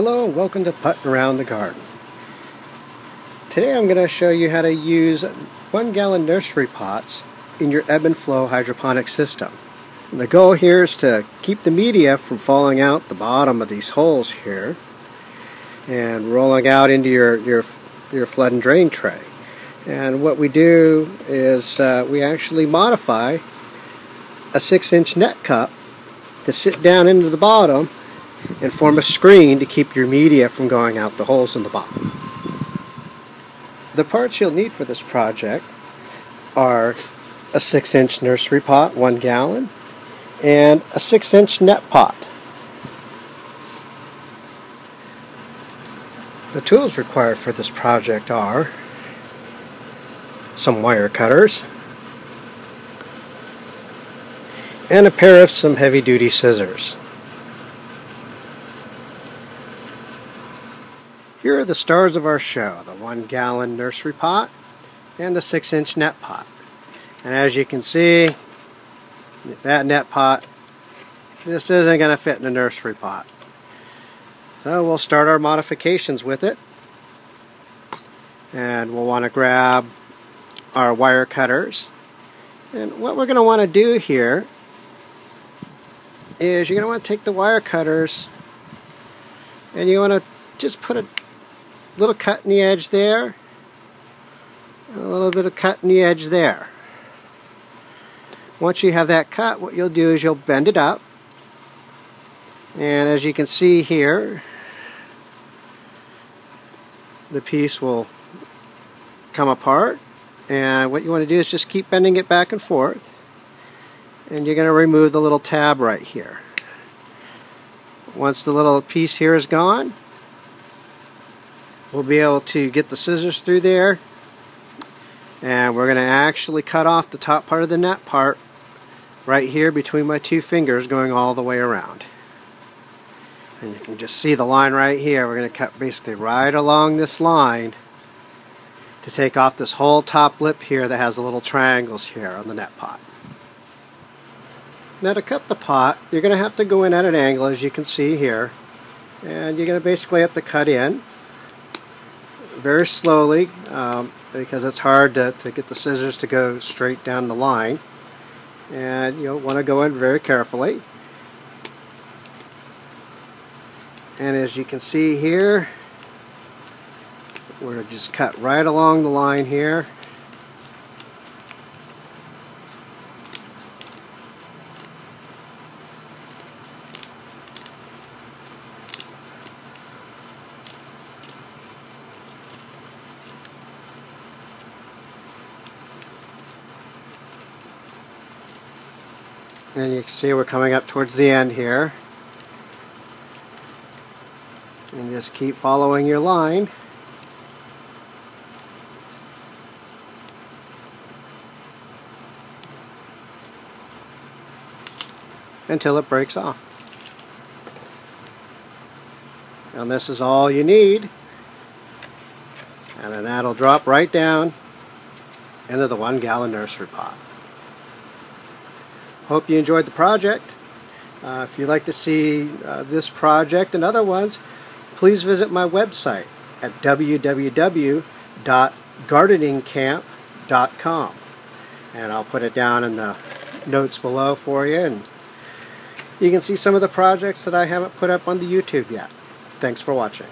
Hello and welcome to Puttin' Around the Garden. Today I'm going to show you how to use 1 gallon nursery pots in your Ebb and Flow hydroponic system. And the goal here is to keep the media from falling out the bottom of these holes here and rolling out into your flood and drain tray. And what we do is we actually modify a 6-inch net cup to sit down into the bottom and form a screen to keep your media from going out the holes in the bottom. The parts you'll need for this project are a 6-inch nursery pot, 1 gallon, and a 6-inch net pot. The tools required for this project are some wire cutters and a pair of some heavy-duty scissors. Here are the stars of our show, the 1 gallon nursery pot and the 6-inch net pot. And as you can see, that net pot just isn't going to fit in a nursery pot. So we'll start our modifications with it. And we'll want to grab our wire cutters. And what we're going to want to do here is you're going to want to take the wire cutters and you want to just put a little cut in the edge there, and a little bit of cut in the edge there. Once you have that cut, what you'll do is you'll bend it up, and as you can see here, the piece will come apart, and what you want to do is just keep bending it back and forth, and you're going to remove the little tab right here. Once the little piece here is gone, we'll be able to get the scissors through there, and we're going to actually cut off the top part of the net part right here between my two fingers, going all the way around. And you can just see the line right here. We're going to cut basically right along this line to take off this whole top lip here that has the little triangles here on the net pot. Now to cut the pot, you're going to have to go in at an angle, as you can see here, and you're going to basically have to cut in very slowly because it's hard to get the scissors to go straight down the line, and you'll want to go in very carefully. And as you can see here, we're just cut right along the line here, and you can see we're coming up towards the end here, and just keep following your line. Until it breaks off. And this is all you need, and then that'll drop right down into the 1 gallon nursery pot. Hope you enjoyed the project. If you'd like to see this project and other ones, please visit my website at www.gardeningcamp.com, and I'll put it down in the notes below for you, and you can see some of the projects that I haven't put up on the YouTube yet. Thanks for watching.